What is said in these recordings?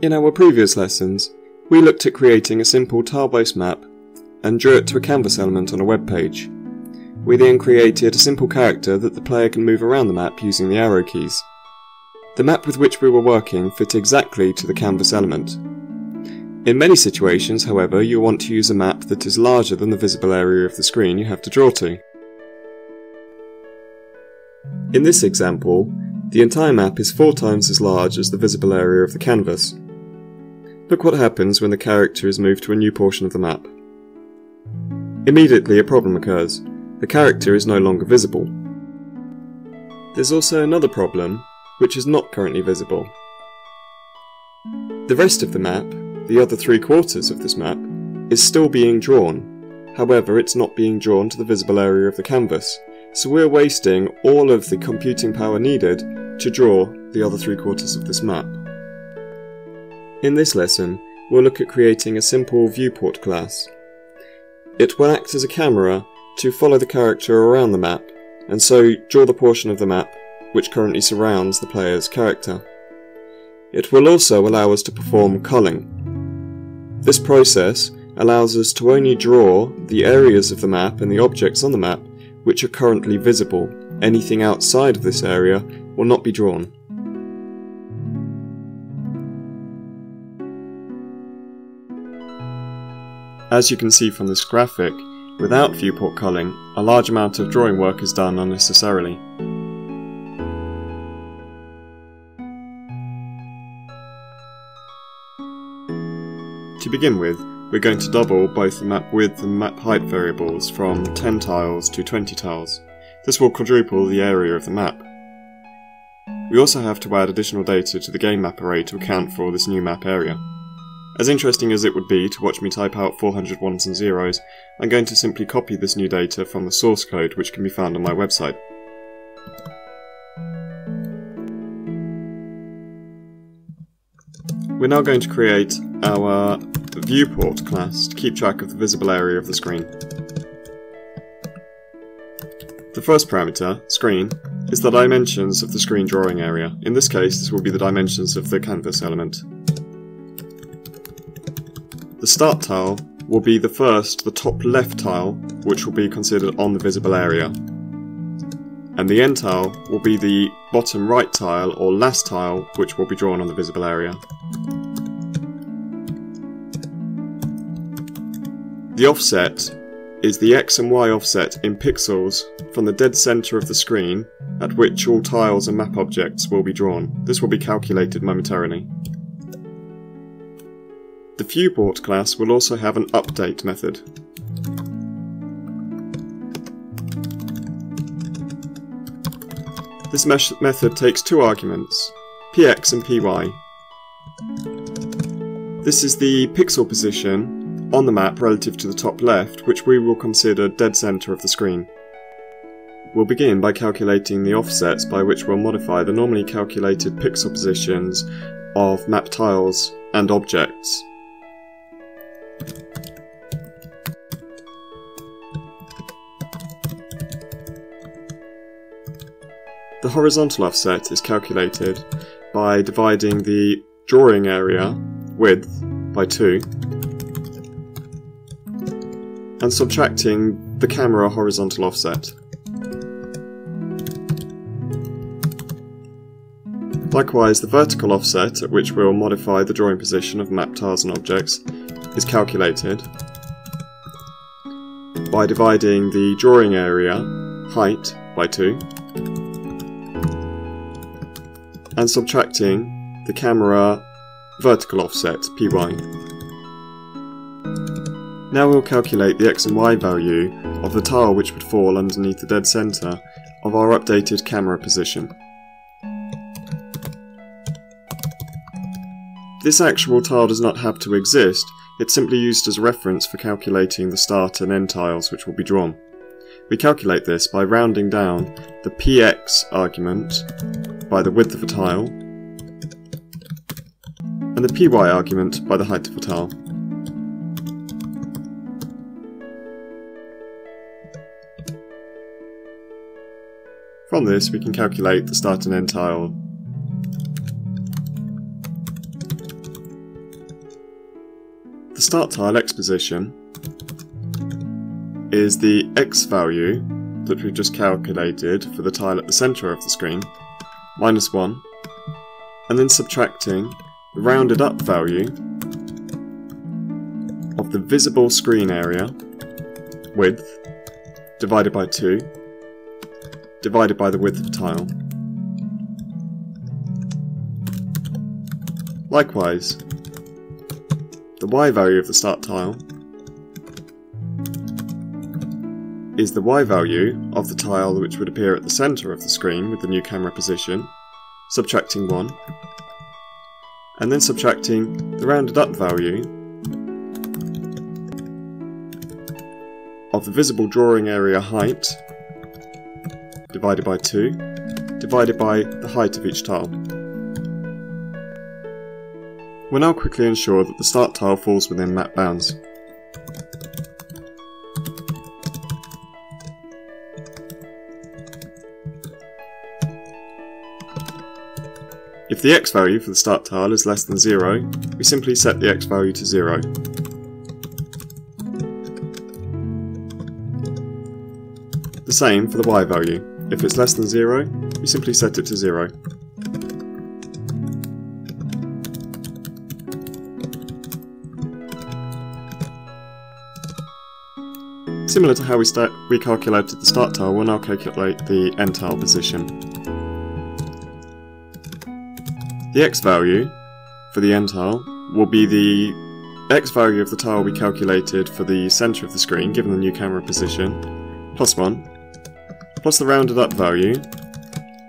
In our previous lessons, we looked at creating a simple tile-based map and drew it to a canvas element on a web page. We then created a simple character that the player can move around the map using the arrow keys. The map with which we were working fit exactly to the canvas element. In many situations, however, you'll want to use a map that is larger than the visible area of the screen you have to draw to. In this example, the entire map is 4 times as large as the visible area of the canvas. Look what happens when the character is moved to a new portion of the map. Immediately a problem occurs. The character is no longer visible. There's also another problem, which is not currently visible. The rest of the map, the other 3/4 of this map, is still being drawn. However, it's not being drawn to the visible area of the canvas. So we're wasting all of the computing power needed to draw the other 3/4 of this map. In this lesson, we'll look at creating a simple viewport class. It will act as a camera to follow the character around the map, and so draw the portion of the map which currently surrounds the player's character. It will also allow us to perform culling. This process allows us to only draw the areas of the map and the objects on the map which are currently visible. Anything outside of this area will not be drawn. As you can see from this graphic, without viewport culling, a large amount of drawing work is done unnecessarily. To begin with, we're going to double both the map width and map height variables from 10 tiles to 20 tiles. This will quadruple the area of the map. We also have to add additional data to the game map array to account for this new map area. As interesting as it would be to watch me type out 400 ones and zeros, I'm going to simply copy this new data from the source code which can be found on my website. We're now going to create our viewport class to keep track of the visible area of the screen. The first parameter, screen, is the dimensions of the screen drawing area. In this case, this will be the dimensions of the canvas element. The start tile will be the top left tile, which will be considered on the visible area. And the end tile will be the bottom right tile, or last tile, which will be drawn on the visible area. The offset is the X and Y offset in pixels from the dead centre of the screen at which all tiles and map objects will be drawn. This will be calculated momentarily. The viewport class will also have an update method. This method takes 2 arguments, px and py. This is the pixel position on the map relative to the top left, which we will consider dead centre of the screen. We'll begin by calculating the offsets by which we'll modify the normally calculated pixel positions of map tiles and objects. The horizontal offset is calculated by dividing the drawing area width by 2 and subtracting the camera horizontal offset. Likewise, the vertical offset at which we will modify the drawing position of map tiles and objects is calculated by dividing the drawing area height by 2 and subtracting the camera vertical offset py. Now we'll calculate the X and Y value of the tile which would fall underneath the dead centre of our updated camera position. This actual tile does not have to exist, it's simply used as a reference for calculating the start and end tiles which will be drawn. We calculate this by rounding down the px argument by the width of a tile and the py argument by the height of a tile. From this we can calculate the start and end tile . The start tile x position is the x value that we've just calculated for the tile at the centre of the screen, minus 1, and then subtracting the rounded up value of the visible screen area, width, divided by 2, divided by the width of the tile. Likewise, the y value of the start tile is the y value of the tile which would appear at the centre of the screen with the new camera position, subtracting 1, and then subtracting the rounded up value of the visible drawing area height divided by 2, divided by the height of each tile. We'll now quickly ensure that the start tile falls within map bounds. If the x value for the start tile is less than 0, we simply set the x value to 0. The same for the y value. If it's less than 0, we simply set it to 0. Similar to how we calculated the start tile, we'll now calculate the end tile position. The x value for the end tile will be the x value of the tile we calculated for the centre of the screen, given the new camera position, plus 1, plus the rounded up value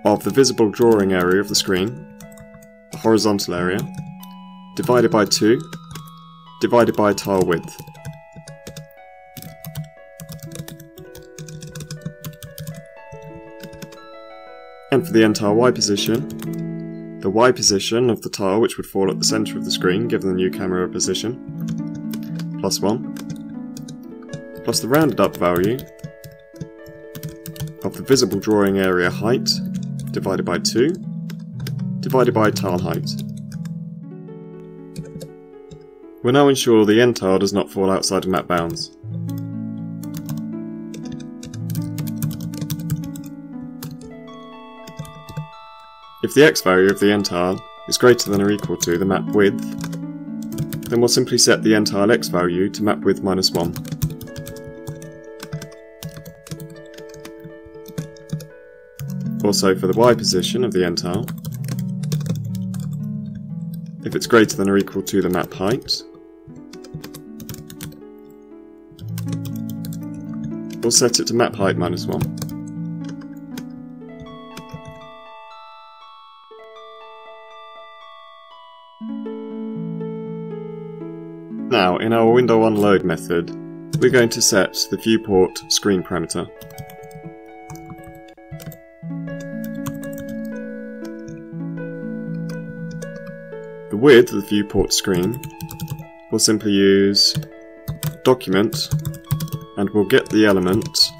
of the visible drawing area of the screen, the horizontal area, divided by 2, divided by tile width. And for the end tile Y position, the Y position of the tile which would fall at the centre of the screen given the new camera position, plus 1, plus the rounded up value of the visible drawing area height, divided by 2, divided by tile height. We'll now ensure the end tile does not fall outside of map bounds. If the x value of the end tile is greater than or equal to the map width, then we'll simply set the end tile x value to map width minus 1. Also for the y position of the end tile, if it's greater than or equal to the map height, we'll set it to map height minus 1. Now, in our window onload method, we're going to set the viewport screen parameter. The width of the viewport screen, we'll simply use document, and we'll get the element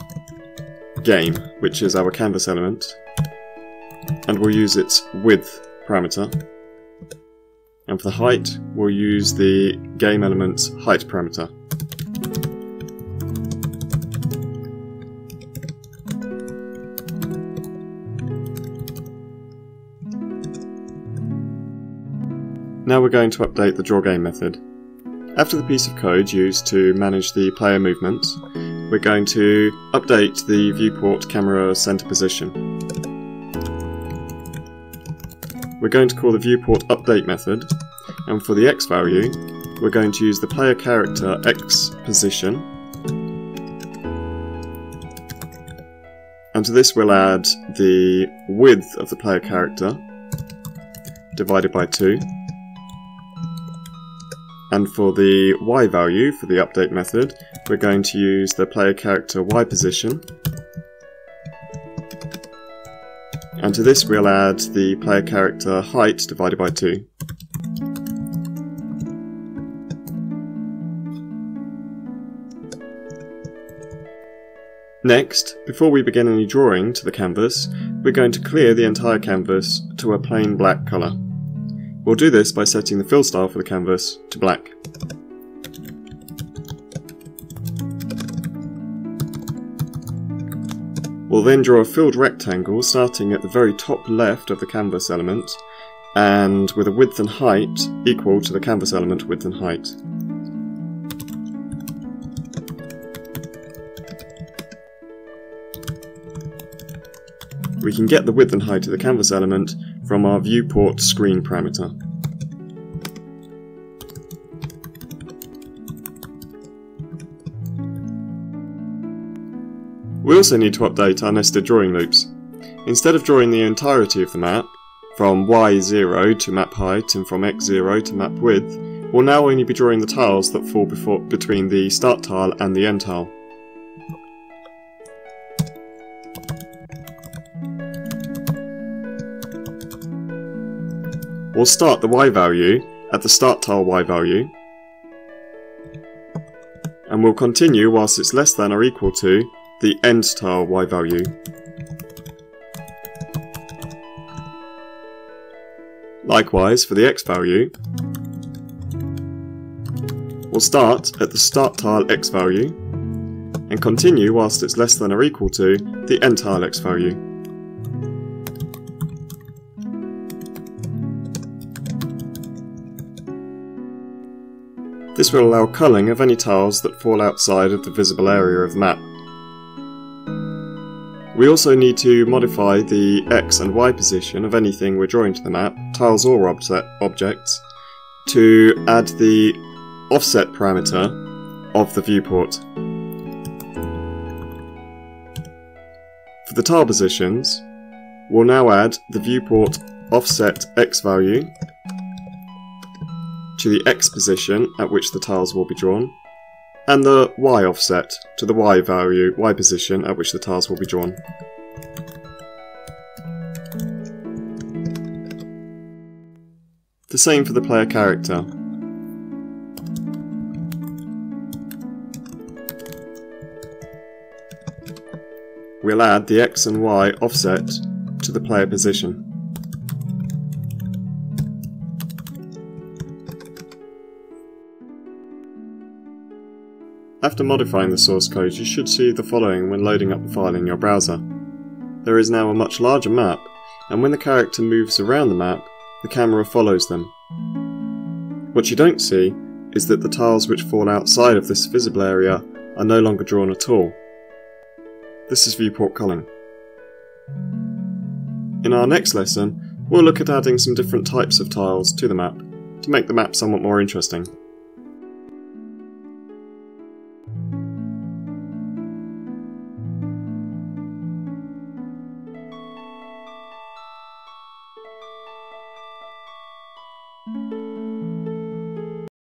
game, which is our canvas element, and we'll use its width parameter. And for the height, we'll use the game element's height parameter. Now we're going to update the drawGame method. After the piece of code used to manage the player movement, we're going to update the viewport camera center position. We're going to call the viewport update method, and for the x value, we're going to use the player character x position, and to this we'll add the width of the player character divided by 2, and for the y value for the update method, we're going to use the player character y position. And to this we'll add the player character height divided by 2. Next, before we begin any drawing to the canvas, we're going to clear the entire canvas to a plain black colour. We'll do this by setting the fill style for the canvas to black. We'll then draw a filled rectangle starting at the very top left of the canvas element and with a width and height equal to the canvas element width and height. We can get the width and height of the canvas element from our viewport screen parameter. We also need to update our nested drawing loops. Instead of drawing the entirety of the map, from y0 to map height and from x0 to map width, we'll now only be drawing the tiles that fall between the start tile and the end tile. We'll start the y value at the start tile y value, and we'll continue whilst it's less than or equal to the end tile y value. Likewise, for the x value, we'll start at the start tile x value and continue whilst it's less than or equal to the end tile x value. This will allow culling of any tiles that fall outside of the visible area of the map. We also need to modify the X and Y position of anything we're drawing to the map, tiles or objects, to add the offset parameter of the viewport. For the tile positions, we'll now add the viewport offset X value to the X position at which the tiles will be drawn, and the Y offset to the Y value, Y position at which the tiles will be drawn. The same for the player character. We'll add the X and Y offset to the player position. After modifying the source code, you should see the following when loading up the file in your browser. There is now a much larger map, and when the character moves around the map, the camera follows them. What you don't see is that the tiles which fall outside of this visible area are no longer drawn at all. This is viewport culling. In our next lesson, we'll look at adding some different types of tiles to the map to make the map somewhat more interesting.